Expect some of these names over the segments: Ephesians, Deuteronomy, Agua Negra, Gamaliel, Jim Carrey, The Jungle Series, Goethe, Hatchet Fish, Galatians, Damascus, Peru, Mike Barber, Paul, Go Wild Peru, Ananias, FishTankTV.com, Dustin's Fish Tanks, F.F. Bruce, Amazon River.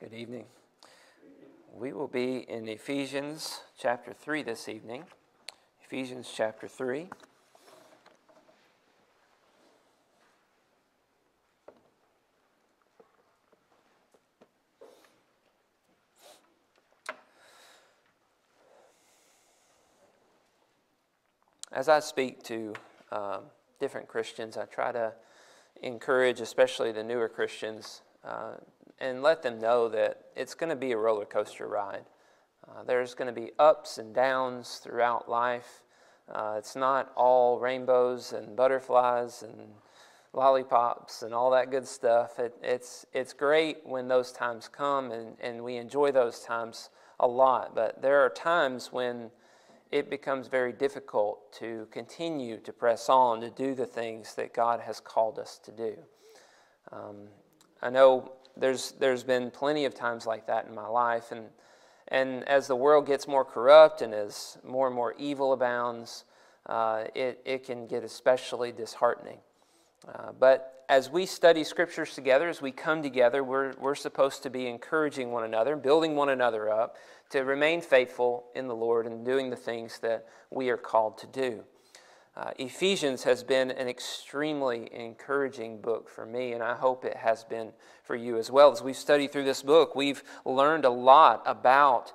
Good evening. We will be in Ephesians chapter 3 this evening. Ephesians chapter 3. As I speak to different Christians, I try to encourage, especially the newer Christians, and let them know that it's going to be a roller coaster ride. There's going to be ups and downs throughout life. It's not all rainbows and butterflies and lollipops and all that good stuff. It's great when those times come, and we enjoy those times a lot. But there are times when it becomes very difficult to continue to press on, to do the things that God has called us to do. I know there's been plenty of times like that in my life, and as the world gets more corrupt and as more and more evil abounds, it can get especially disheartening. But as we study scriptures together, as we come together, we're supposed to be encouraging one another, building one another up to remain faithful in the Lord and doing the things that we are called to do. Ephesians has been an extremely encouraging book for me, and I hope it has been for you as well. As we've studied through this book, we've learned a lot about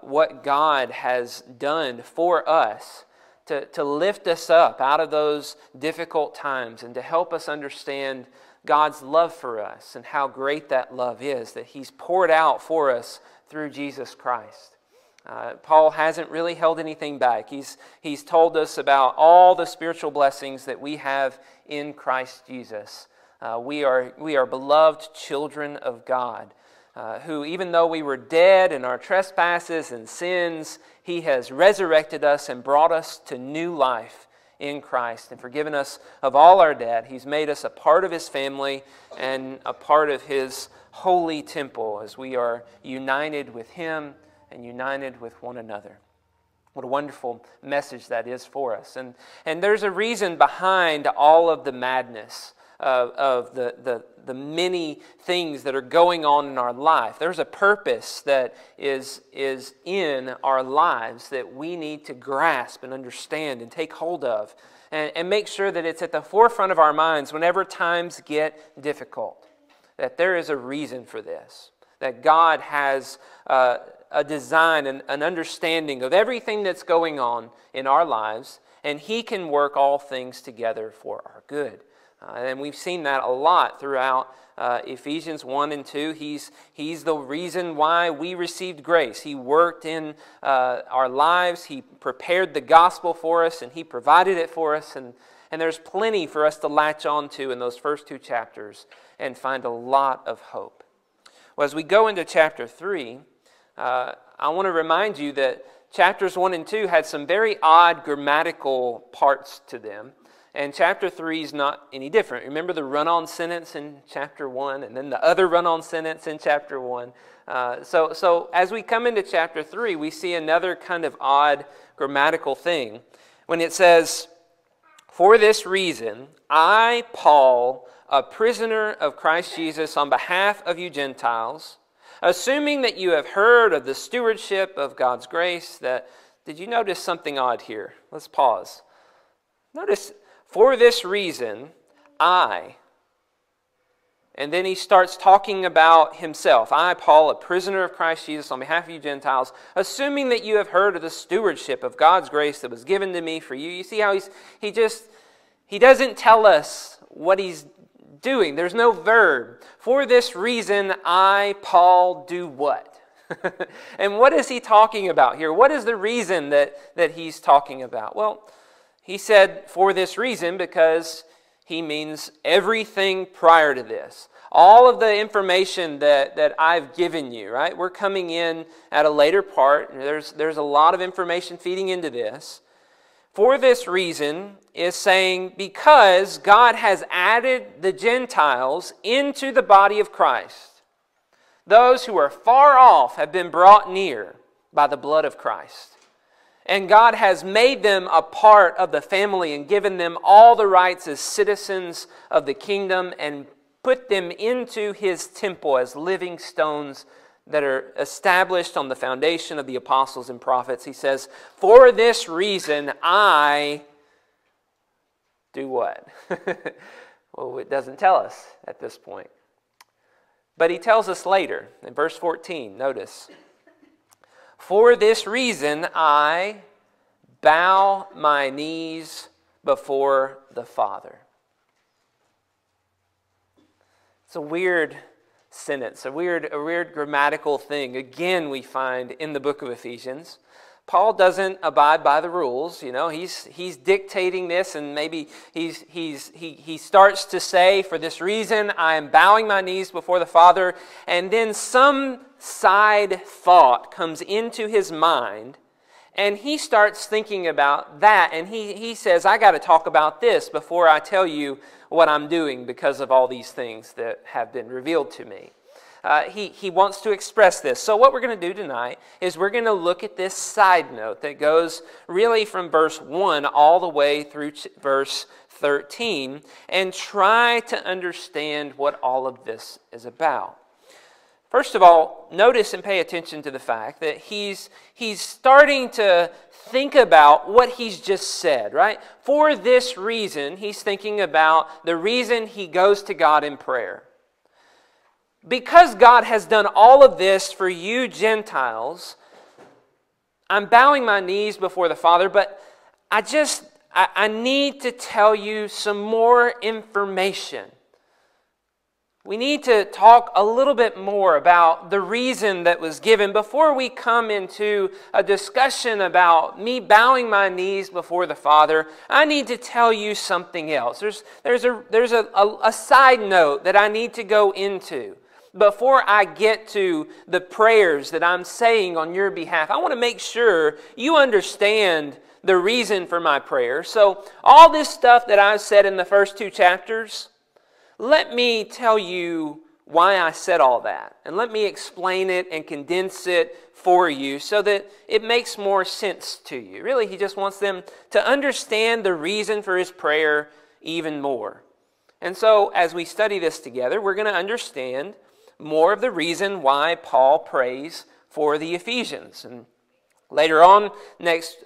what God has done for us to lift us up out of those difficult times and to help us understand God's love for us and how great that love is that He's poured out for us through Jesus Christ. Paul hasn't really held anything back. He's told us about all the spiritual blessings that we have in Christ Jesus. We are beloved children of God, who, even though we were dead in our trespasses and sins, He has resurrected us and brought us to new life in Christ and forgiven us of all our debt. He's made us a part of His family and a part of His holy temple as we are united with Him and united with one another. What a wonderful message that is for us. And there's a reason behind all of the madness of the many things that are going on in our life. There's a purpose that is in our lives that we need to grasp and understand and take hold of and make sure that it's at the forefront of our minds whenever times get difficult, that there is a reason for this, that God has a design and an understanding of everything that's going on in our lives, and He can work all things together for our good. And we've seen that a lot throughout Ephesians 1 and 2. He's the reason why we received grace. He worked in our lives. He prepared the gospel for us, and He provided it for us. And there's plenty for us to latch on to in those first two chapters and find a lot of hope. Well, as we go into chapter 3, I want to remind you that chapters 1 and 2 had some very odd grammatical parts to them, and chapter 3 is not any different. Remember the run-on sentence in chapter 1 and then the other run-on sentence in chapter 1? So as we come into chapter 3, we see another kind of odd grammatical thing when it says, "For this reason, I, Paul, a prisoner of Christ Jesus on behalf of you Gentiles, assuming that you have heard of the stewardship of God's grace," that, did you notice something odd here? Let's pause. Notice, "for this reason, I," and then he starts talking about himself. "I, Paul, a prisoner of Christ Jesus on behalf of you Gentiles, assuming that you have heard of the stewardship of God's grace that was given to me for you." You see how he doesn't tell us what he's doing. There's no verb. "For this reason, I, Paul, do what?" And what is he talking about here? What is the reason that he's talking about? Well, he said "for this reason" because he means everything prior to this. All of the information that I've given you, right? We're coming in at a later part, and there's a lot of information feeding into this. "For this reason" is saying because God has added the Gentiles into the body of Christ. Those who are far off have been brought near by the blood of Christ. And God has made them a part of the family and given them all the rights as citizens of the kingdom and put them into his temple as living stones that are established on the foundation of the apostles and prophets. He says, for this reason I do what? Well, it doesn't tell us at this point. But he tells us later in verse 14, notice, for this reason I bow my knees before the Father. It's a weird sentence, a weird grammatical thing. Again, we find in the book of Ephesians, Paul doesn't abide by the rules. You know, he's dictating this, and maybe he starts to say, for this reason I am bowing my knees before the Father, and then some side thought comes into his mind, and he starts thinking about that, and he says, I got to talk about this before I tell you what I'm doing because of all these things that have been revealed to me. He wants to express this. So what we're going to do tonight is we're going to look at this side note that goes really from verse 1 all the way through verse 13 and try to understand what all of this is about. First of all, notice and pay attention to the fact that he's starting to think about what he's just said, right? For this reason, he's thinking about the reason he goes to God in prayer. Because God has done all of this for you Gentiles, I'm bowing my knees before the Father, but I need to tell you some more information. We need to talk a little bit more about the reason that was given before we come into a discussion about me bowing my knees before the Father. I need to tell you something else. There's a side note that I need to go into before I get to the prayers that I'm saying on your behalf. I want to make sure you understand the reason for my prayer. So all this stuff that I've said in the first two chapters, let me tell you why I said all that, and let me explain it and condense it for you so that it makes more sense to you. Really, he just wants them to understand the reason for his prayer even more. And so, as we study this together, we're going to understand more of the reason why Paul prays for the Ephesians. And later on, next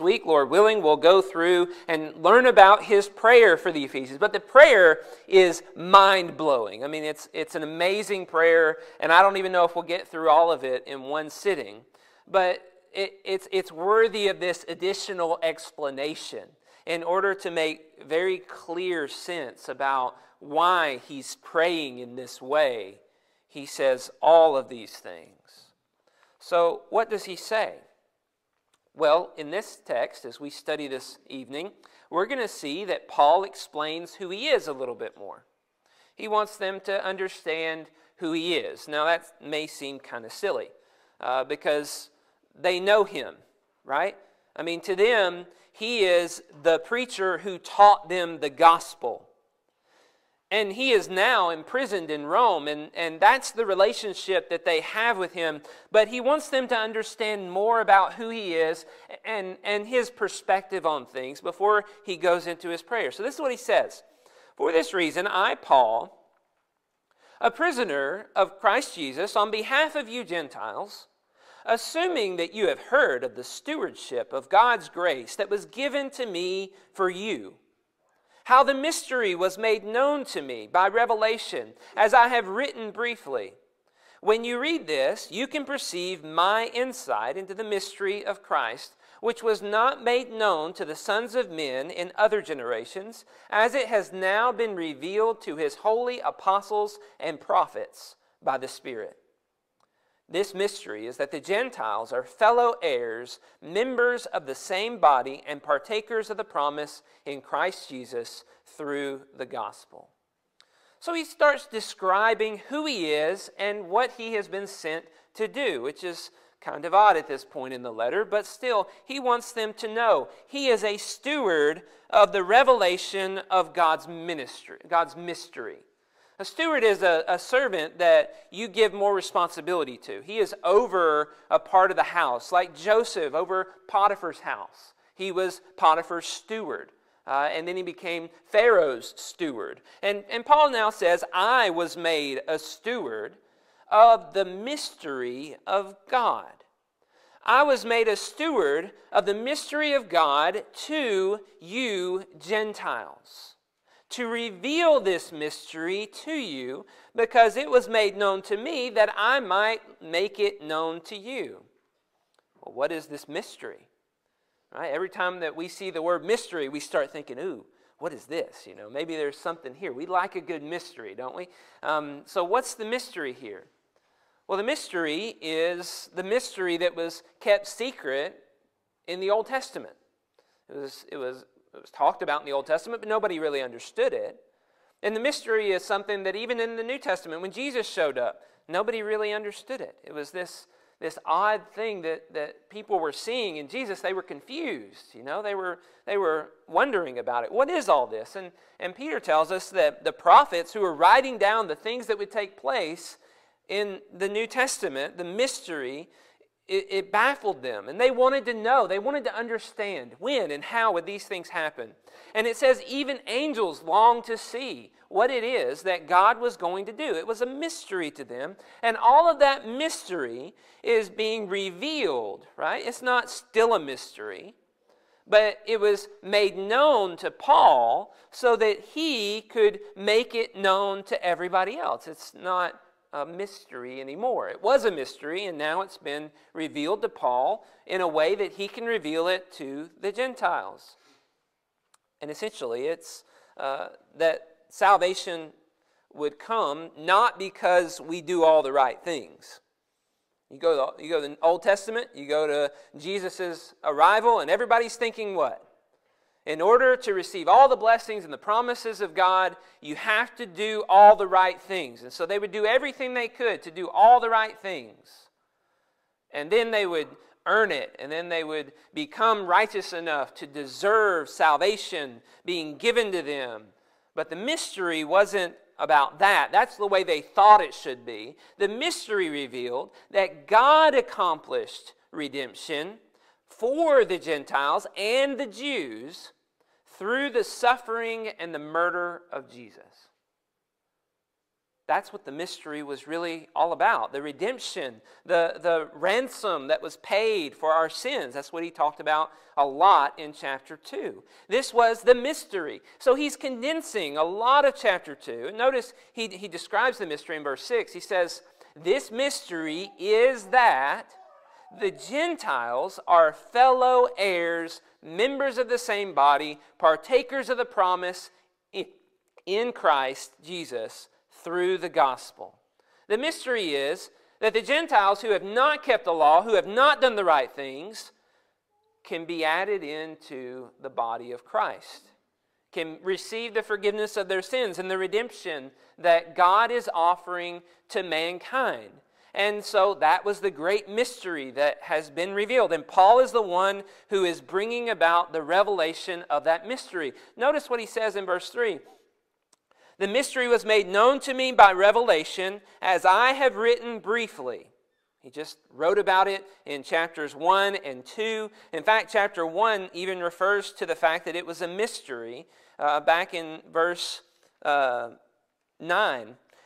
week, Lord willing, we'll go through and learn about his prayer for the Ephesians. But the prayer is mind-blowing. I mean, it's an amazing prayer, and I don't even know if we'll get through all of it in one sitting. But it's worthy of this additional explanation in order to make very clear sense about why he's praying in this way. He says all of these things. So what does he say? Well, in this text, as we study this evening, we're going to see that Paul explains who he is a little bit more. He wants them to understand who he is. Now, that may seem kind of silly because they know him, right? I mean, to them, he is the preacher who taught them the gospel. And he is now imprisoned in Rome, and that's the relationship that they have with him. But he wants them to understand more about who he is and his perspective on things before he goes into his prayer. So this is what he says. For this reason, I, Paul, a prisoner of Christ Jesus, on behalf of you Gentiles, assuming that you have heard of the stewardship of God's grace that was given to me for you, how the mystery was made known to me by revelation, as I have written briefly. When you read this, you can perceive my insight into the mystery of Christ, which was not made known to the sons of men in other generations, as it has now been revealed to his holy apostles and prophets by the Spirit. This mystery is that the Gentiles are fellow heirs, members of the same body, and partakers of the promise in Christ Jesus through the gospel. So he starts describing who he is and what he has been sent to do, which is kind of odd at this point in the letter, but still, he wants them to know he is a steward of the revelation of God's ministry, God's mystery. A steward is a servant that you give more responsibility to. He is over a part of the house, like Joseph over Potiphar's house. He was Potiphar's steward. And then he became Pharaoh's steward. And Paul now says, I was made a steward of the mystery of God. I was made a steward of the mystery of God to you Gentiles, to reveal this mystery to you, because it was made known to me that I might make it known to you. Well, what is this mystery? Right? Every time that we see the word mystery, we start thinking, ooh, what is this? You know, maybe there's something here. We like a good mystery, don't we? So what's the mystery here? Well, the mystery is the mystery that was kept secret in the Old Testament. It was talked about in the Old Testament, but nobody really understood it. And the mystery is something that even in the New Testament, when Jesus showed up, nobody really understood it. It was this odd thing that people were seeing in Jesus. They were confused, you know. They were wondering about it. What is all this? And Peter tells us that the prophets who were writing down the things that would take place in the New Testament, the mystery, it baffled them. And they wanted to know. They wanted to understand when and how would these things happen. And it says even angels longed to see what it is that God was going to do. It was a mystery to them. And all of that mystery is being revealed, right? It's not still a mystery, but it was made known to Paul so that he could make it known to everybody else. It's not a mystery anymore. It was a mystery, and now it's been revealed to Paul in a way that he can reveal it to the Gentiles. And essentially, it's that salvation would come not because we do all the right things. You go to the Old Testament, you go to Jesus' arrival, and everybody's thinking what? In order to receive all the blessings and the promises of God, you have to do all the right things. And so they would do everything they could to do all the right things. And then they would earn it, and then they would become righteous enough to deserve salvation being given to them. But the mystery wasn't about that. That's the way they thought it should be. The mystery revealed that God accomplished redemption for the Gentiles and the Jews through the suffering and the murder of Jesus. That's what the mystery was really all about. The redemption, the ransom that was paid for our sins. That's what he talked about a lot in chapter 2. This was the mystery. So he's condensing a lot of chapter 2. Notice he describes the mystery in verse 6. He says, this mystery is that the Gentiles are fellow heirs, members of the same body, partakers of the promise in Christ Jesus through the gospel. The mystery is that the Gentiles who have not kept the law, who have not done the right things, can be added into the body of Christ, can receive the forgiveness of their sins and the redemption that God is offering to mankind. And so that was the great mystery that has been revealed. And Paul is the one who is bringing about the revelation of that mystery. Notice what he says in verse 3. The mystery was made known to me by revelation, as I have written briefly. He just wrote about it in chapters 1 and 2. In fact, chapter 1 even refers to the fact that it was a mystery back in verse 9.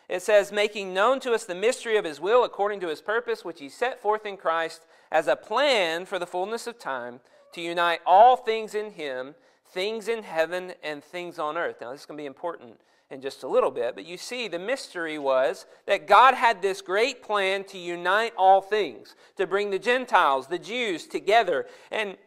It says, making known to us the mystery of his will according to his purpose, which he set forth in Christ as a plan for the fullness of time to unite all things in him, things in heaven and things on earth. Now, this is going to be important in just a little bit, but you see the mystery was that God had this great plan to unite all things, to bring the Gentiles, the Jews together. And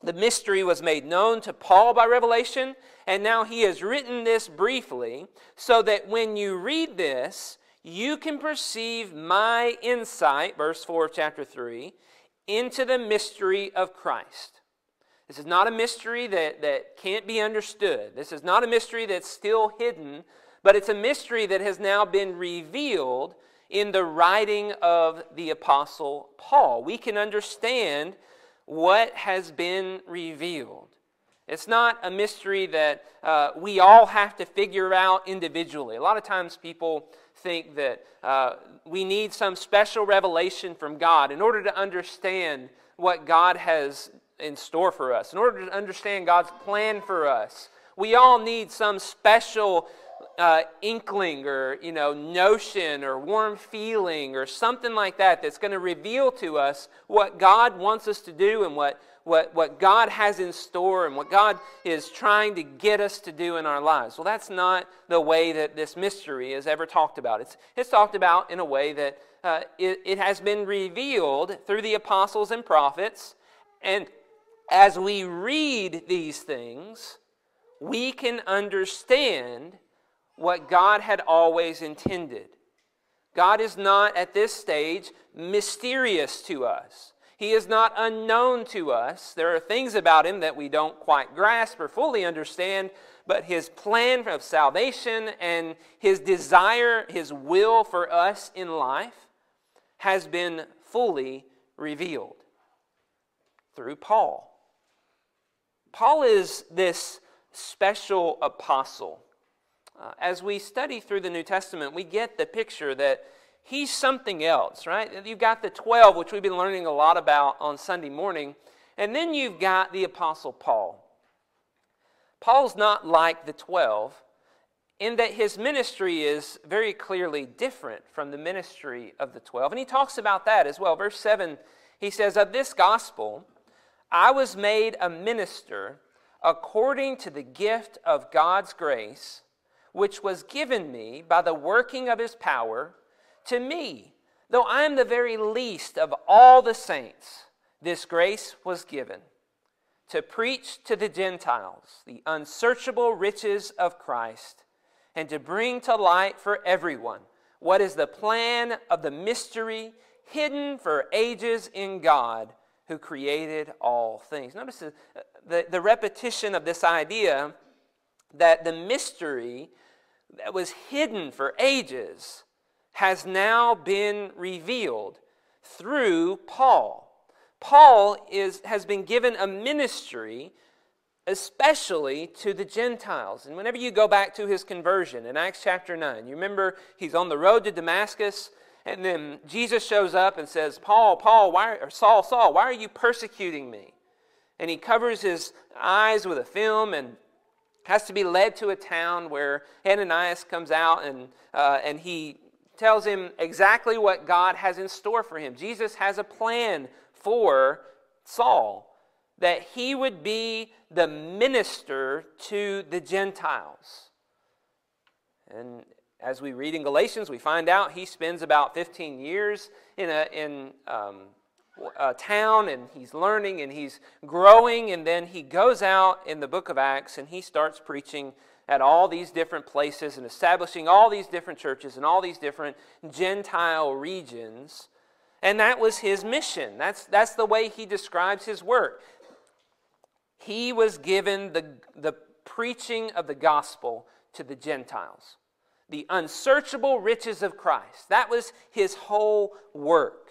the mystery was made known to Paul by revelation, and now he has written this briefly so that when you read this, you can perceive my insight, verse 4 of chapter 3, into the mystery of Christ. This is not a mystery that can't be understood. This is not a mystery that's still hidden, but it's a mystery that has now been revealed in the writing of the Apostle Paul. We can understand what has been revealed. It's not a mystery that we all have to figure out individually. A lot of times people think that we need some special revelation from God in order to understand what God has in store for us. In order to understand God's plan for us, we all need some special inkling or, notion or warm feeling or something like that that's going to reveal to us what God wants us to do and what God has in store and what God is trying to get us to do in our lives. Well, that's not the way that this mystery is ever talked about. It's talked about in a way that it has been revealed through the apostles and prophets, and as we read these things, we can understand what God had always intended. God is not, at this stage, mysterious to us. He is not unknown to us. There are things about Him that we don't quite grasp or fully understand, but His plan of salvation and His desire, His will for us in life has been fully revealed through Paul. Paul is this special apostle. As we study through the New Testament, we get the picture that he's something else, right? You've got the 12, which we've been learning a lot about on Sunday morning, and then you've got the Apostle Paul. Paul's not like the 12 in that his ministry is very clearly different from the ministry of the 12, and he talks about that as well. Verse 7, he says, "Of this gospel I was made a minister according to the gift of God's grace, which was given me by the working of His power. To me, though I am the very least of all the saints, this grace was given, to preach to the Gentiles the unsearchable riches of Christ, and to bring to light for everyone what is the plan of the mystery hidden for ages in God, who created all things." Notice the repetition of this idea that the mystery that was hidden for ages has now been revealed through Paul. Paul has been given a ministry especially to the Gentiles. And whenever you go back to his conversion in Acts chapter 9, you remember he's on the road to Damascus, and then Jesus shows up and says, Paul, Saul, Saul, why are you persecuting me? And he covers his eyes with a film and has to be led to a town where Ananias comes out and he tells him exactly what God has in store for him. Jesus has a plan for Saul, that he would be the minister to the Gentiles. And as we read in Galatians, we find out he spends about 15 years in a town, and he's learning and he's growing, and then he goes out in the book of Acts and he starts preaching at all these different places and establishing all these different churches and all these different Gentile regions. And that was his mission. That's the way he describes his work. He was given the preaching of the gospel to the Gentiles. The unsearchable riches of Christ. That was his whole work.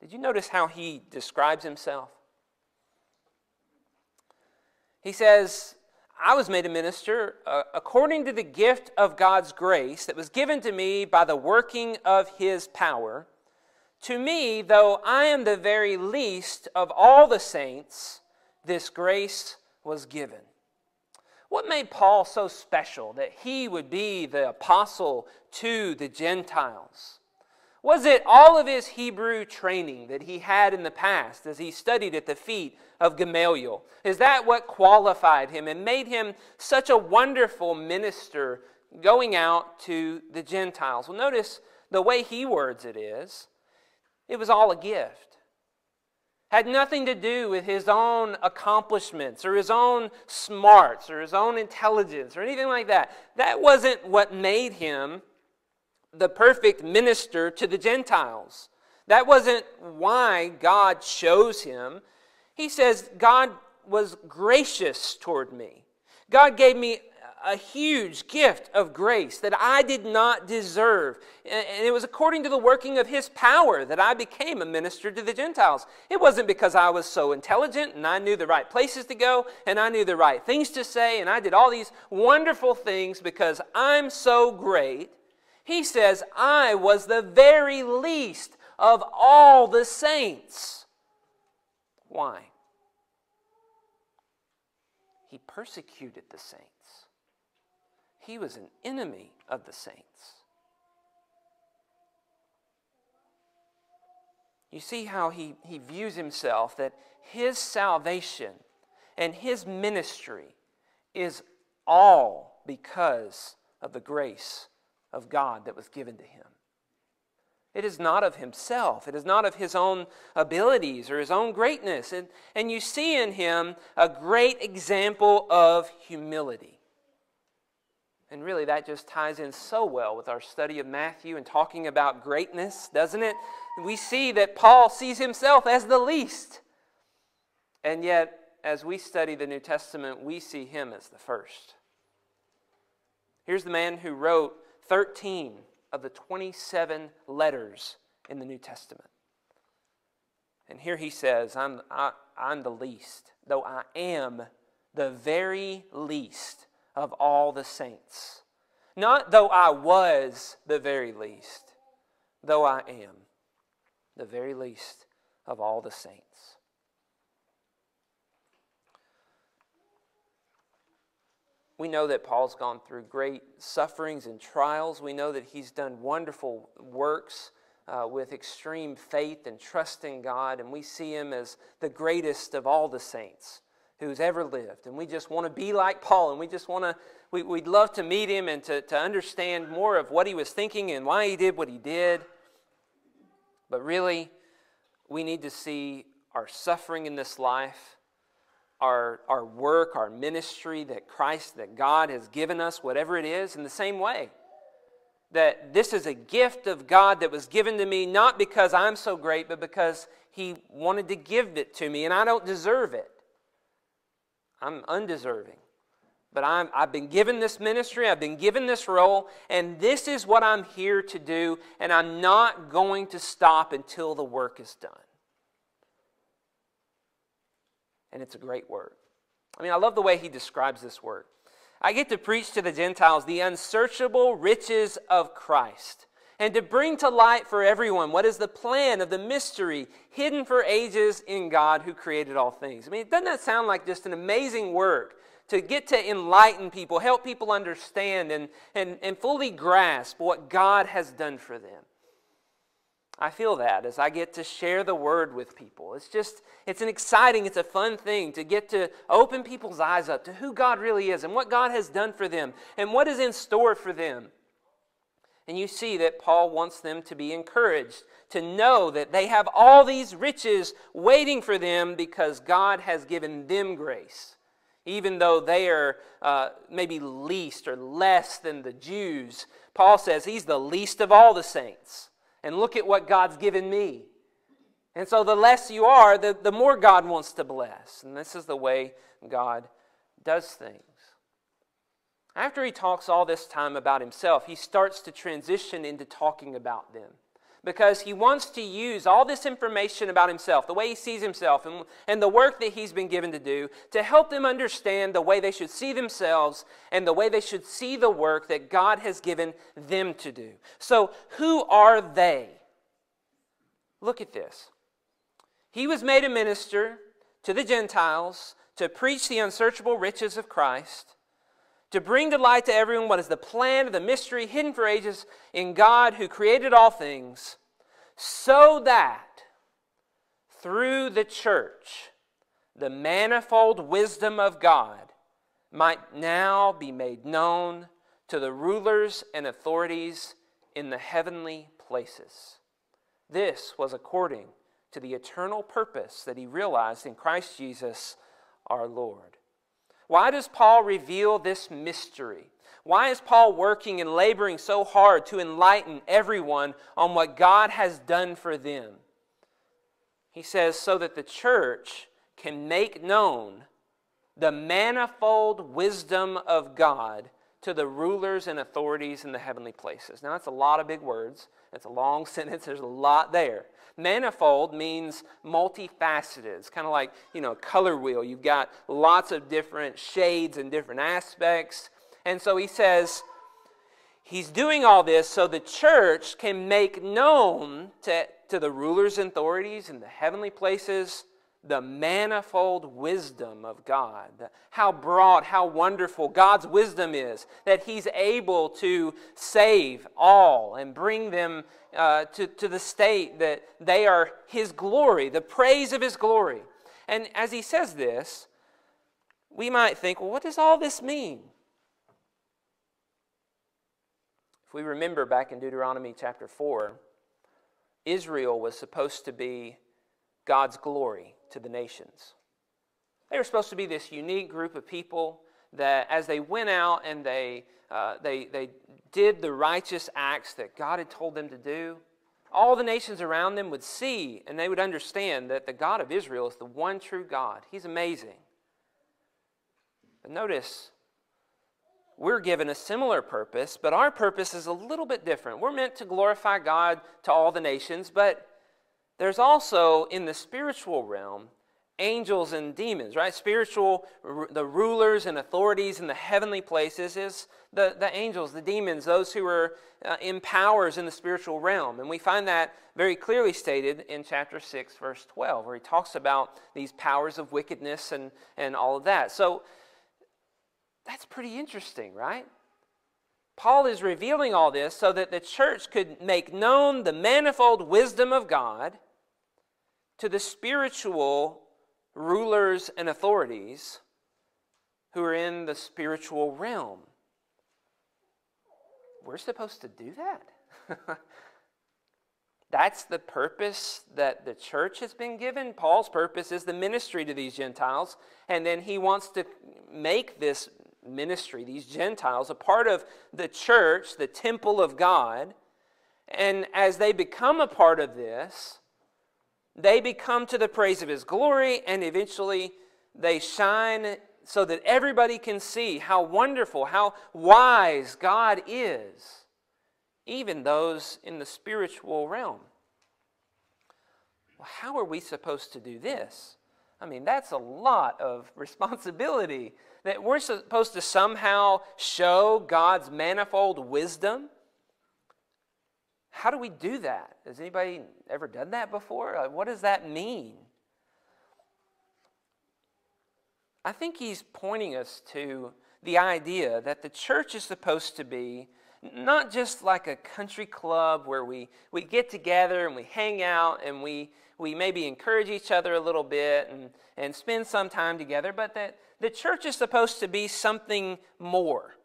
Did you notice how he describes himself? He says, "I was made a minister according to the gift of God's grace that was given to me by the working of His power. To me, though I am the very least of all the saints, this grace was given." What made Paul so special that he would be the apostle to the Gentiles? Was it all of his Hebrew training that he had in the past as he studied at the feet of Gamaliel? Is that what qualified him and made him such a wonderful minister going out to the Gentiles? Well, notice the way he words it is, it was all a gift. Had nothing to do with his own accomplishments or his own smarts or his own intelligence or anything like that. That wasn't what made him the perfect minister to the Gentiles. That wasn't why God chose him. He says, God was gracious toward me. God gave me a huge gift of grace that I did not deserve. And it was according to the working of His power that I became a minister to the Gentiles. It wasn't because I was so intelligent and I knew the right places to go and I knew the right things to say and I did all these wonderful things because I'm so great. He says, I was the very least of all the saints. Why? He persecuted the saints. He was an enemy of the saints. You see how he views himself, that his salvation and his ministry is all because of the grace of God that was given to him. It is not of himself. It is not of his own abilities or his own greatness. And you see in him a great example of humility. And really that just ties in so well with our study of Matthew and talking about greatness, doesn't it? We see that Paul sees himself as the least. And yet, as we study the New Testament, we see him as the first. Here's the man who wrote 13 of the 27 letters in the New Testament. And here he says, I'm the least, though I am the very least of all the saints. Not though I was the very least, though I am the very least of all the saints. We know that Paul's gone through great sufferings and trials. We know that he's done wonderful works with extreme faith and trust in God. And we see him as the greatest of all the saints who's ever lived, and we just want to be like Paul, and we just want to, we'd love to meet him and to understand more of what he was thinking and why he did what he did. But really, we need to see our suffering in this life, our work, our ministry that Christ, that God has given us, whatever it is, in the same way. That this is a gift of God that was given to me, not because I'm so great, but because he wanted to give it to me, and I don't deserve it. I'm undeserving, but I've been given this ministry, I've been given this role, and this is what I'm here to do, and I'm not going to stop until the work is done. And it's a great work. I mean, I love the way he describes this work. I get to preach to the Gentiles the unsearchable riches of Christ, and to bring to light for everyone what is the plan of the mystery hidden for ages in God who created all things. I mean, doesn't that sound like just an amazing work to get to enlighten people, help people understand and fully grasp what God has done for them? I feel that as I get to share the word with people. It's just, it's an exciting, it's a fun thing to get to open people's eyes up to who God really is and what God has done for them and what is in store for them. And you see that Paul wants them to be encouraged, to know that they have all these riches waiting for them because God has given them grace. Even though they are maybe least or less than the Jews, Paul says he's the least of all the saints. And look at what God's given me. And so the less you are, the more God wants to bless. And this is the way God does things. After he talks all this time about himself, he starts to transition into talking about them, because he wants to use all this information about himself, the way he sees himself and the work that he's been given to do, to help them understand the way they should see themselves and the way they should see the work that God has given them to do. So who are they? Look at this. He was made a minister to the Gentiles to preach the unsearchable riches of Christ, to bring to light to everyone what is the plan of the mystery hidden for ages in God who created all things, so that through the church the manifold wisdom of God might now be made known to the rulers and authorities in the heavenly places. This was according to the eternal purpose that he realized in Christ Jesus our Lord. Why does Paul reveal this mystery? Why is Paul working and laboring so hard to enlighten everyone on what God has done for them? He says, so that the church can make known the manifold wisdom of God to the rulers and authorities in the heavenly places. Now, that's a lot of big words. It's a long sentence. There's a lot there. Manifold means multifaceted. It's kind of like, you know, a color wheel. You've got lots of different shades and different aspects. And so he says, he's doing all this so the church can make known to the rulers and authorities in the heavenly places the manifold wisdom of God, how broad, how wonderful God's wisdom is, that He's able to save all and bring them to the state that they are His glory, the praise of His glory. And as He says this, we might think, well, what does all this mean? If we remember back in Deuteronomy chapter 4, Israel was supposed to be God's glory to the nations. They were supposed to be this unique group of people that as they went out and they did the righteous acts that God had told them to do, all the nations around them would see and they would understand that the God of Israel is the one true God. He's amazing. But notice, we're given a similar purpose, but our purpose is a little bit different. We're meant to glorify God to all the nations, but there's also, in the spiritual realm, angels and demons, right? Spiritual, the rulers and authorities in the heavenly places is the angels, the demons, those who are in powers in the spiritual realm. And we find that very clearly stated in chapter 6, verse 12, where he talks about these powers of wickedness and all of that. So that's pretty interesting, right? Paul is revealing all this so that the church could make known the manifold wisdom of God to the spiritual rulers and authorities who are in the spiritual realm. We're supposed to do that. That's the purpose that the church has been given. Paul's purpose is the ministry to these Gentiles, and then he wants to make this ministry, these Gentiles, a part of the church, the temple of God. And as they become a part of this, they become to the praise of His glory, and eventually they shine so that everybody can see how wonderful, how wise God is, even those in the spiritual realm. Well, how are we supposed to do this? I mean, that's a lot of responsibility, that we're supposed to somehow show God's manifold wisdom. How do we do that? Has anybody ever done that before? Like, what does that mean? I think he's pointing us to the idea that the church is supposed to be not just like a country club where we get together and we hang out and we maybe encourage each other a little bit and spend some time together, but that the church is supposed to be something more.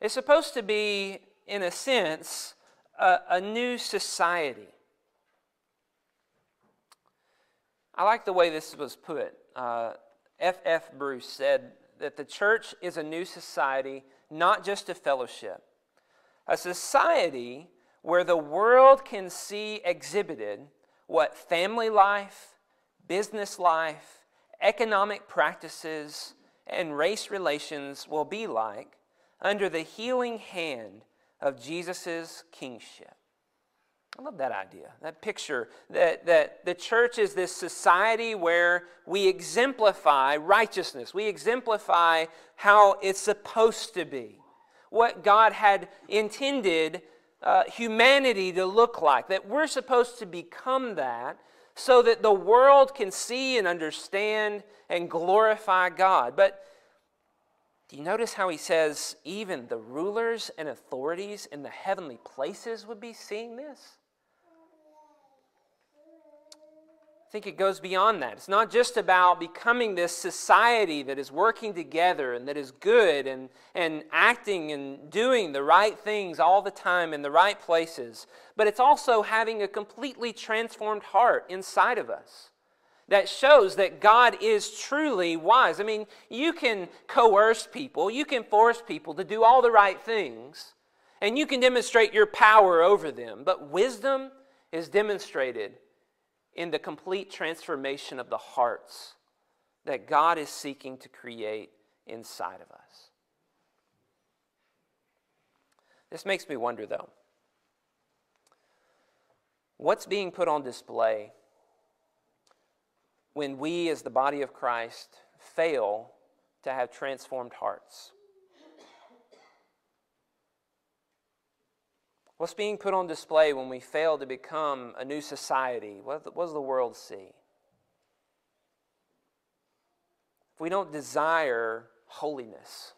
It's supposed to be, in a sense, a new society. I like the way this was put. F.F. Bruce said that the church is a new society, not just a fellowship. A society where the world can see exhibited what family life, business life, economic practices, and race relations will be like under the healing hand of Jesus' kingship. I love that idea, that picture, that the church is this society where we exemplify righteousness. We exemplify how it's supposed to be, what God had intended humanity to look like, that we're supposed to become that so that the world can see and understand and glorify God. But do you notice how he says even the rulers and authorities in the heavenly places would be seeing this? I think it goes beyond that. It's not just about becoming this society that is working together and that is good and acting and doing the right things all the time in the right places, but it's also having a completely transformed heart inside of us that shows that God is truly wise. I mean, you can coerce people, you can force people to do all the right things, and you can demonstrate your power over them, but wisdom is demonstrated in the complete transformation of the hearts that God is seeking to create inside of us. This makes me wonder, though, what's being put on display when we as the body of Christ fail to have transformed hearts? What's being put on display when we fail to become a new society? What does the world see? if we don't desire holiness,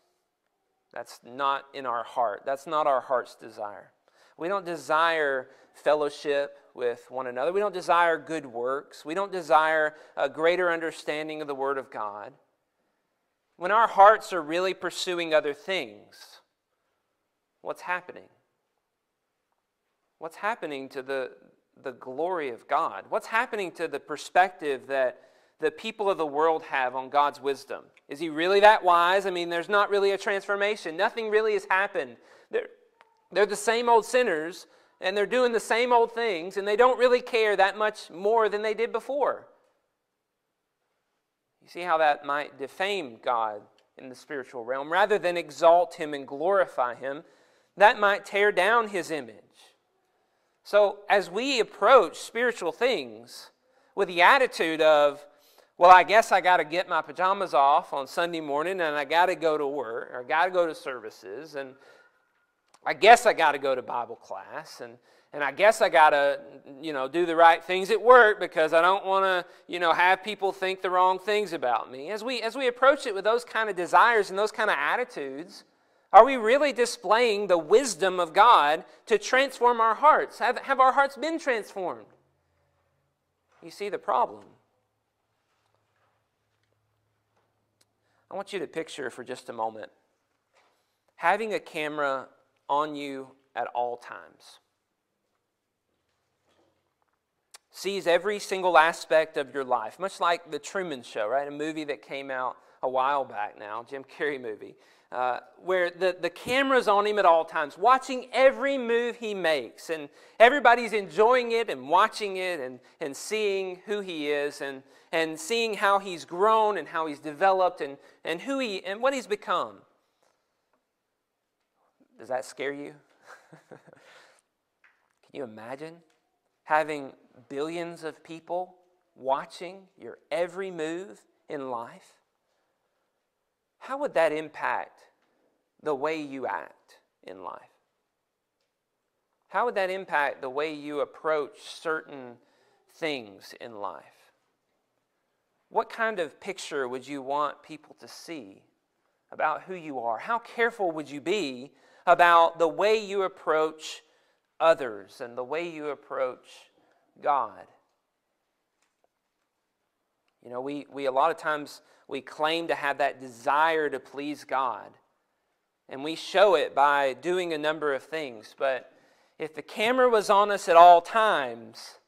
that's not in our heart. That's not our heart's desire. We don't desire fellowship with one another. We don't desire good works. We don't desire a greater understanding of the Word of God. When our hearts are really pursuing other things, what's happening? What's happening to the glory of God? What's happening to the perspective that the people of the world have on God's wisdom? Is he really that wise? I mean, there's not really a transformation. Nothing really has happened. They're the same old sinners, and they're doing the same old things, and they don't really care that much more than they did before. You see how that might defame God in the spiritual realm. Rather than exalt him and glorify him, that might tear down his image. So as we approach spiritual things with the attitude of, well, I guess I got to get my pajamas off on Sunday morning, and I got to go to work, or I got to go to services, and I guess I got to go to Bible class, and I guess I got to, do the right things at work because I don't want to, have people think the wrong things about me. As we approach it with those kind of desires and those kind of attitudes, are we really displaying the wisdom of God to transform our hearts? Have our hearts been transformed? You see the problem. I want you to picture for just a moment having a camera on you at all times. Sees every single aspect of your life, much like The Truman Show, right? A movie that came out a while back now, Jim Carrey movie, where the camera's on him at all times, watching every move he makes, and everybody's enjoying it and watching it and seeing who he is and seeing how he's grown and how he's developed and who he and what he's become. Does that scare you? Can you imagine having billions of people watching your every move in life? How would that impact the way you act in life? How would that impact the way you approach certain things in life? What kind of picture would you want people to see about who you are? How careful would you be about the way you approach others and the way you approach God? We a lot of times we claim to have that desire to please God, and we show it by doing a number of things. But if the camera was on us at all times,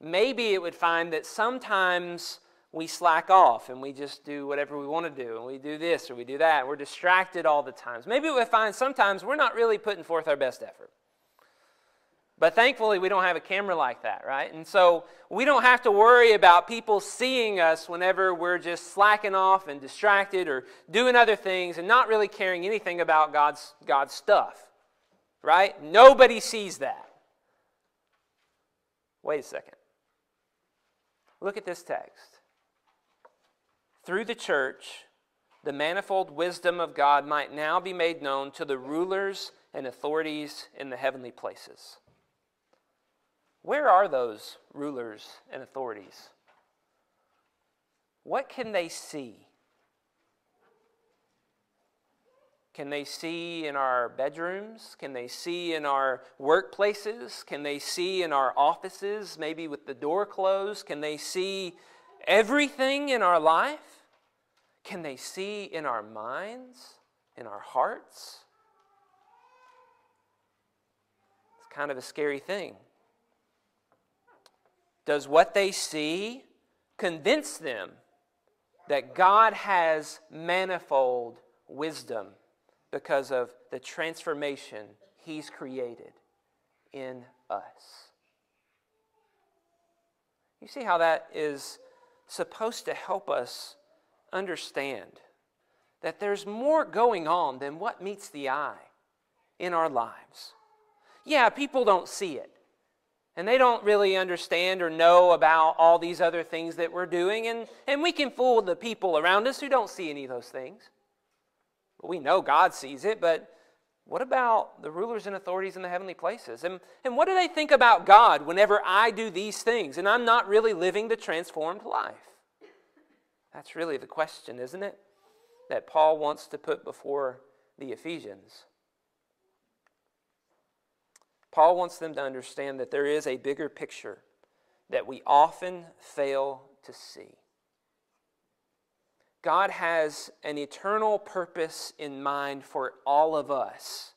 maybe it would find that sometimes we slack off and we just do whatever we want to do, and we do this or we do that. We're distracted all the times. Maybe it would find sometimes we're not really putting forth our best effort. But thankfully, we don't have a camera like that, right? And so we don't have to worry about people seeing us whenever we're just slacking off and distracted or doing other things and not really caring anything about God's stuff, right? Nobody sees that. Wait a second. Look at this text. Through the church, the manifold wisdom of God might now be made known to the rulers and authorities in the heavenly places. Where are those rulers and authorities? What can they see? Can they see in our bedrooms? Can they see in our workplaces? Can they see in our offices, maybe with the door closed? Can they see everything in our life? Can they see in our minds, in our hearts? It's kind of a scary thing. Does what they see convince them that God has manifold wisdom because of the transformation He's created in us? You see how that is supposed to help us understand that there's more going on than what meets the eye in our lives. Yeah, people don't see it. And they don't really understand or know about all these other things that we're doing. And we can fool the people around us who don't see any of those things. But we know God sees it, but what about the rulers and authorities in the heavenly places? And what do they think about God whenever I do these things and I'm not really living the transformed life? That's really the question, isn't it? That Paul wants to put before the Ephesians. Paul wants them to understand that there is a bigger picture that we often fail to see. God has an eternal purpose in mind for all of us.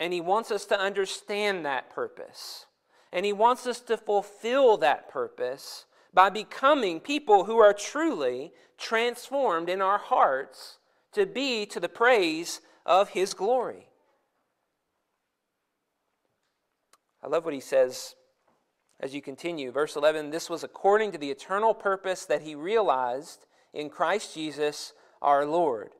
And He wants us to understand that purpose. And He wants us to fulfill that purpose by becoming people who are truly transformed in our hearts to be to the praise of His glory. I love what he says as you continue. Verse 11, this was according to the eternal purpose that He realized in Christ Jesus our Lord,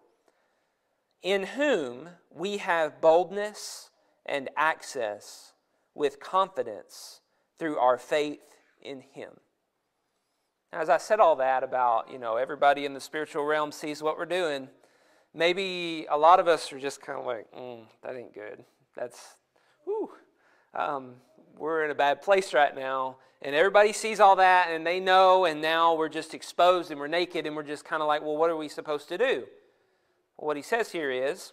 in whom we have boldness and access with confidence through our faith in Him. Now, as I said all that about, everybody in the spiritual realm sees what we're doing, maybe a lot of us are just kind of like, that ain't good. We're in a bad place right now, and everybody sees all that, and they know, and now we're just exposed, and we're naked, and we're just kind of like, well, what are we supposed to do? Well, what he says here is,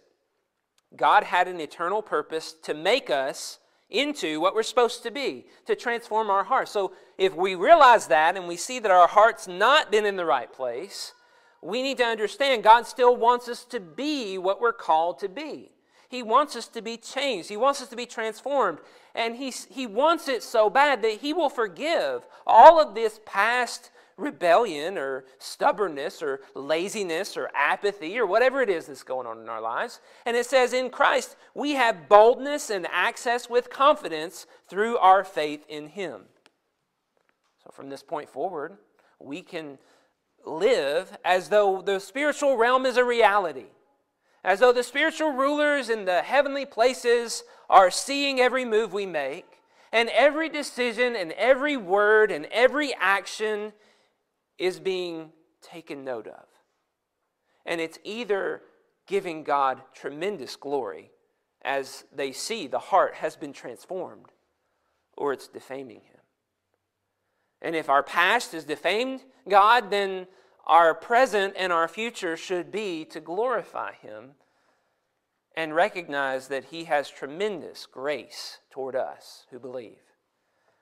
God had an eternal purpose to make us into what we're supposed to be, to transform our hearts. So if we realize that, and we see that our heart's not been in the right place, we need to understand God still wants us to be what we're called to be. He wants us to be changed. He wants us to be transformed. And he wants it so bad that He will forgive all of this past rebellion or stubbornness or laziness or apathy or whatever it is that's going on in our lives. And it says, in Christ, we have boldness and access with confidence through our faith in Him. So from this point forward, we can live as though the spiritual realm is a reality. As though the spiritual rulers in the heavenly places are seeing every move we make, and every decision and every word and every action is being taken note of. And it's either giving God tremendous glory as they see the heart has been transformed, or it's defaming Him. And if our past has defamed God, then our present and our future should be to glorify Him and recognize that He has tremendous grace toward us who believe.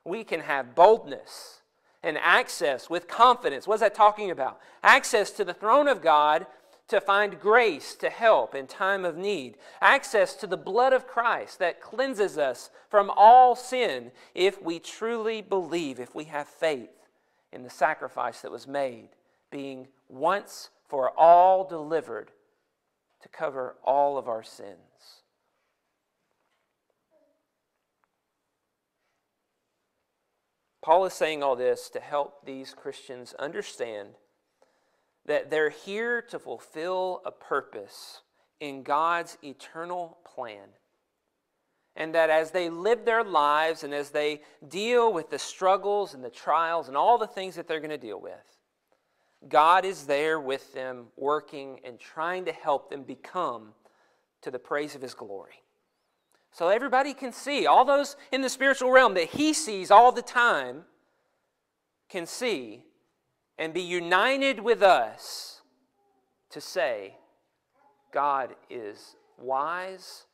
We can have boldness and access with confidence. What is that talking about? Access to the throne of God to find grace to help in time of need. Access to the blood of Christ that cleanses us from all sin if we truly believe, if we have faith in the sacrifice that was made, being once for all delivered to cover all of our sins. Paul is saying all this to help these Christians understand that they're here to fulfill a purpose in God's eternal plan. And that as they live their lives and as they deal with the struggles and the trials and all the things that they're going to deal with, God is there with them, working and trying to help them become to the praise of His glory. So everybody can see, all those in the spiritual realm that He sees all the time can see and be united with us to say, God is wise,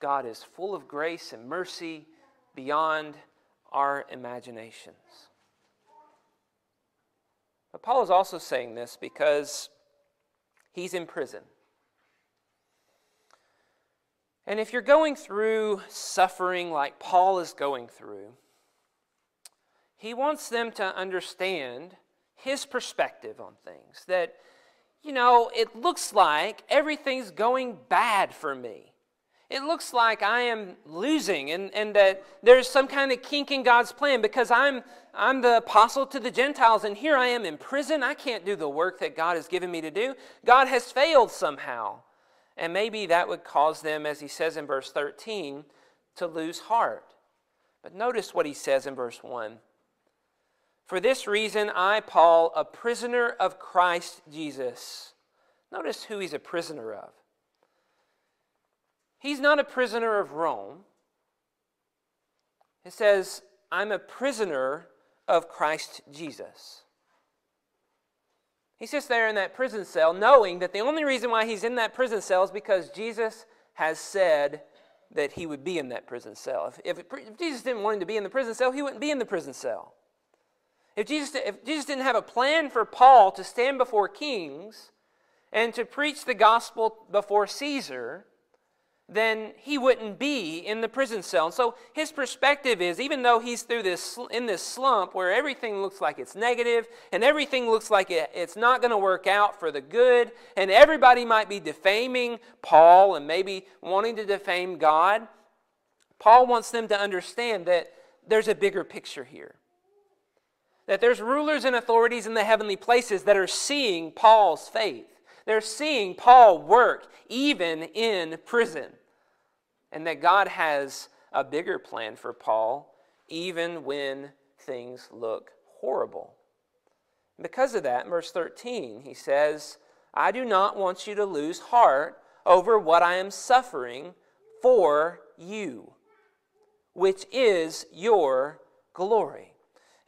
God is full of grace and mercy beyond our imaginations. But Paul is also saying this because he's in prison. And if you're going through suffering like Paul is going through, he wants them to understand his perspective on things. That, it looks like everything's going bad for me. It looks like I am losing and that there's some kind of kink in God's plan because I'm the apostle to the Gentiles and here I am in prison. I can't do the work that God has given me to do. God has failed somehow. And maybe that would cause them, as he says in verse 13, to lose heart. But notice what he says in verse 1. For this reason I, Paul, a prisoner of Christ Jesus. Notice who he's a prisoner of. He's not a prisoner of Rome. It says, I'm a prisoner of Christ Jesus. He's just there in that prison cell knowing that the only reason why he's in that prison cell is because Jesus has said that he would be in that prison cell. If Jesus didn't want him to be in the prison cell, he wouldn't be in the prison cell. If Jesus didn't have a plan for Paul to stand before kings and to preach the gospel before Caesar, then he wouldn't be in the prison cell. And so his perspective is, even though he's in this slump where everything looks like it's negative and everything looks like it's not going to work out for the good, and everybody might be defaming Paul and maybe wanting to defame God, Paul wants them to understand that there's a bigger picture here. That there's rulers and authorities in the heavenly places that are seeing Paul's faith. They're seeing Paul work even in prison. And that God has a bigger plan for Paul even when things look horrible. Because of that, in verse 13, he says, I do not want you to lose heart over what I am suffering for you, which is your glory.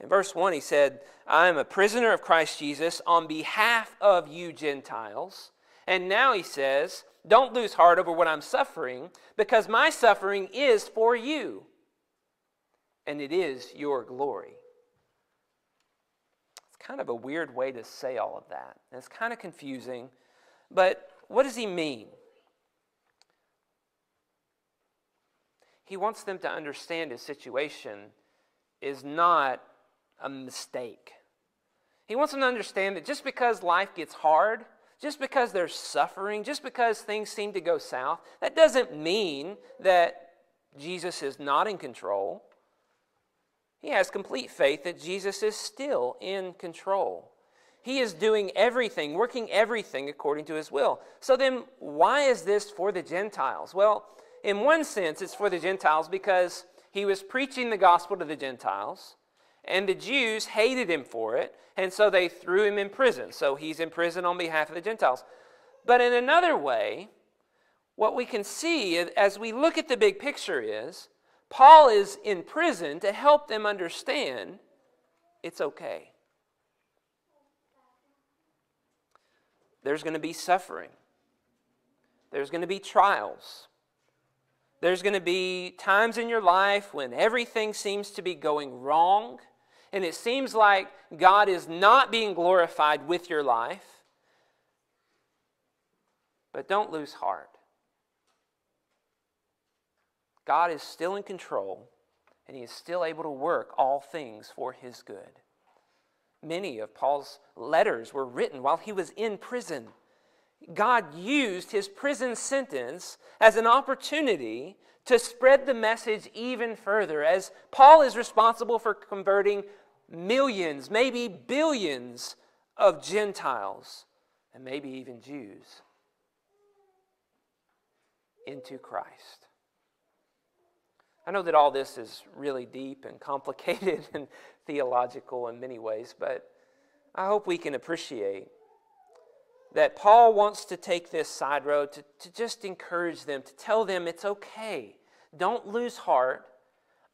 In verse 1, he said, I am a prisoner of Christ Jesus on behalf of you Gentiles. And now he says, don't lose heart over what I'm suffering, because my suffering is for you, and it is your glory. It's kind of a weird way to say all of that. And it's kind of confusing, but what does he mean? He wants them to understand his situation is not a mistake. He wants them to understand that just because life gets hard, just because there's suffering, just because things seem to go south, that doesn't mean that Jesus is not in control. He has complete faith that Jesus is still in control. He is doing everything, working everything according to his will. So then why is this for the Gentiles? Well, in one sense, it's for the Gentiles because he was preaching the gospel to the Gentiles, and the Jews hated him for it, and so they threw him in prison. So he's in prison on behalf of the Gentiles. But in another way, what we can see as we look at the big picture is, Paul is in prison to help them understand it's okay. There's going to be suffering. There's going to be trials. There's going to be times in your life when everything seems to be going wrong, and it seems like God is not being glorified with your life. But don't lose heart. God is still in control, and he is still able to work all things for his good. Many of Paul's letters were written while he was in prison. God used his prison sentence as an opportunity to spread the message even further, as Paul is responsible for converting millions, maybe billions of Gentiles, and maybe even Jews, into Christ. I know that all this is really deep and complicated and theological in many ways, but I hope we can appreciate that Paul wants to take this side road to just encourage them, to tell them it's okay. Don't lose heart.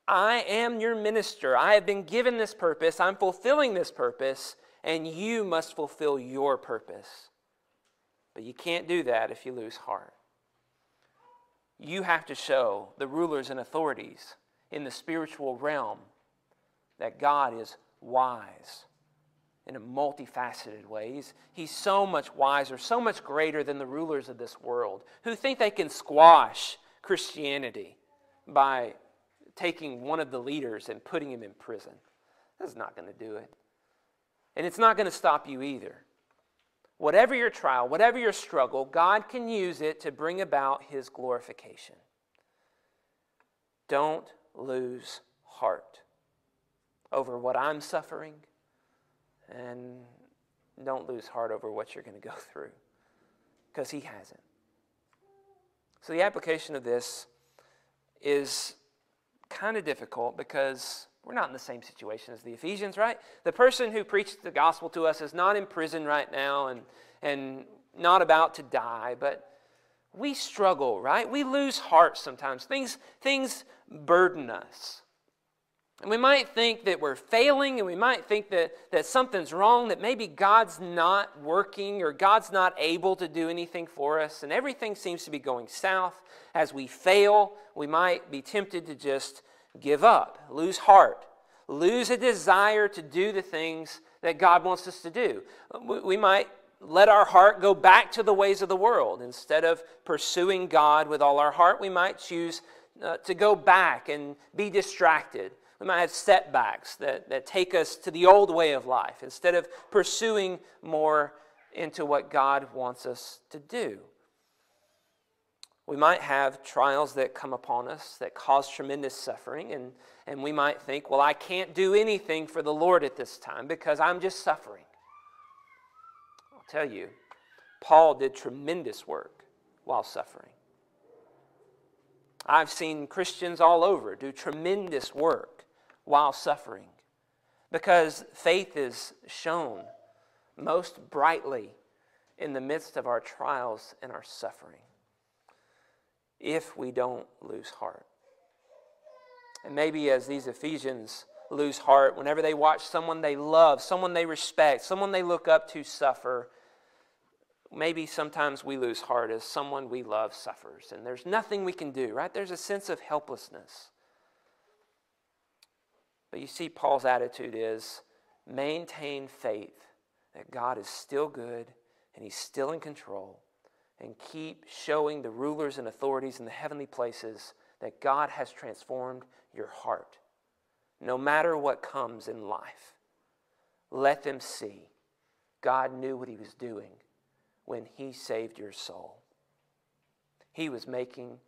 I am your minister. I have been given this purpose. I'm fulfilling this purpose, and you must fulfill your purpose. But you can't do that if you lose heart. You have to show the rulers and authorities in the spiritual realm that God is wise. In a multifaceted way. He's so much wiser, so much greater than the rulers of this world who think they can squash Christianity by taking one of the leaders and putting him in prison. That's not going to do it. And it's not going to stop you either. Whatever your trial, whatever your struggle, God can use it to bring about his glorification. Don't lose heart over what I'm suffering. And don't lose heart over what you're going to go through, because he hasn't. So the application of this is kind of difficult because we're not in the same situation as the Ephesians, right? The person who preached the gospel to us is not in prison right now and not about to die, but we struggle, right? We lose heart sometimes. Things burden us. And we might think that we're failing, and we might think that something's wrong, that maybe God's not working or God's not able to do anything for us, and everything seems to be going south. As we fail, we might be tempted to just give up, lose heart, lose a desire to do the things that God wants us to do. We might let our heart go back to the ways of the world. Instead of pursuing God with all our heart, we might choose to go back and be distracted. We might have setbacks that take us to the old way of life instead of pursuing more into what God wants us to do. We might have trials that come upon us that cause tremendous suffering, and we might think, well, I can't do anything for the Lord at this time because I'm just suffering. I'll tell you, Paul did tremendous work while suffering. I've seen Christians all over do tremendous work while suffering because faith is shown most brightly in the midst of our trials and our suffering if we don't lose heart. And maybe as these Ephesians lose heart, whenever they watch someone they love, someone they respect, someone they look up to suffer, maybe sometimes we lose heart as someone we love suffers, and there's nothing we can do, right? There's a sense of helplessness. But you see, Paul's attitude is maintain faith that God is still good and he's still in control, and keep showing the rulers and authorities in the heavenly places that God has transformed your heart. No matter what comes in life, let them see God knew what he was doing. When he saved your soul, he was making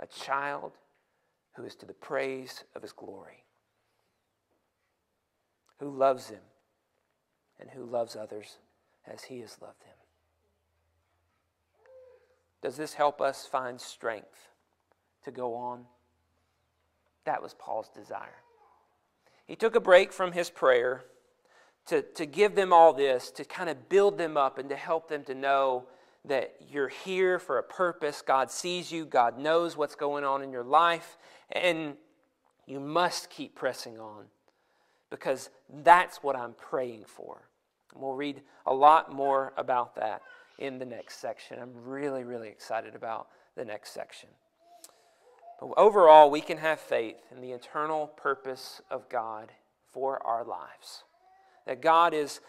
a child who is to the praise of his glory, who loves him and who loves others as he has loved him. Does this help us find strength to go on? That was Paul's desire. He took a break from his prayer to give them all this, to kind of build them up and to help them to know that you're here for a purpose. God sees you. God knows what's going on in your life. And you must keep pressing on because that's what I'm praying for. And we'll read a lot more about that in the next section. I'm really, really excited about the next section. But overall, we can have faith in the eternal purpose of God for our lives. That God is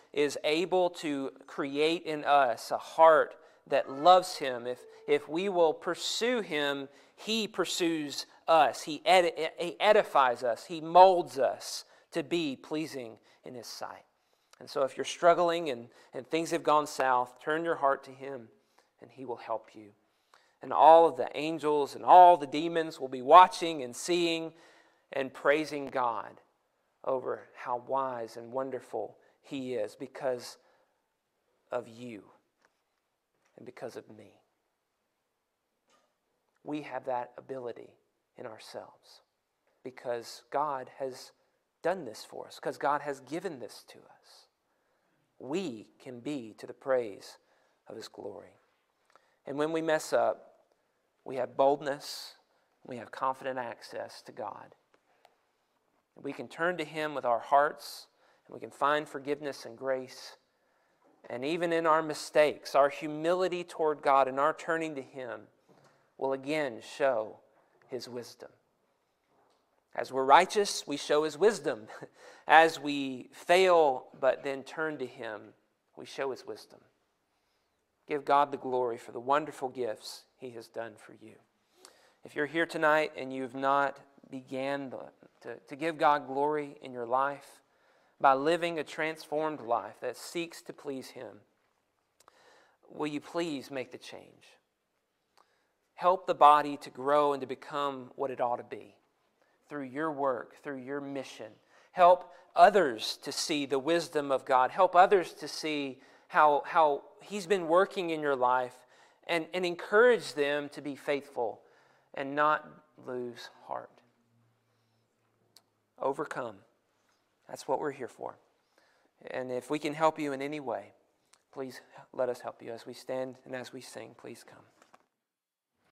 able to create in us a heart that loves him. If we will pursue him, he pursues us. He edifies us. He molds us to be pleasing in his sight. And so if you're struggling and things have gone south, turn your heart to him and he will help you. And all of the angels and all the demons will be watching and seeing and praising God over how wise and wonderful he is because of you and because of me. We have that ability in ourselves because God has done this for us, because God has given this to us. We can be to the praise of his glory. And when we mess up, we have boldness, we have confident access to God. We can turn to him with our hearts, and we can find forgiveness and grace. And even in our mistakes, our humility toward God and our turning to him will again show his wisdom. As we're righteous, we show his wisdom. As we fail but then turn to him, we show his wisdom. Give God the glory for the wonderful gifts he has done for you. If you're here tonight and you've not began to give God glory in your life by living a transformed life that seeks to please him, will you please make the change? Help the body to grow and to become what it ought to be through your work, through your mission. Help others to see the wisdom of God. Help others to see how he's been working in your life, and encourage them to be faithful and not lose heart. Overcome. That's what we're here for. And if we can help you in any way, please let us help you as we stand and as we sing. Please come.